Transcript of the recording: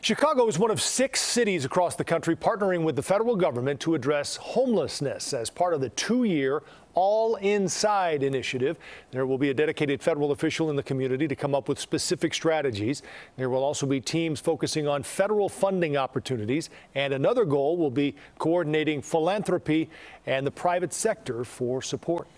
Chicago is one of 6 cities across the country partnering with the federal government to address homelessness as part of the 2-year All Inside initiative. There will be a dedicated federal official in the community to come up with specific strategies. There will also be teams focusing on federal funding opportunities, and another goal will be coordinating philanthropy and the private sector for support.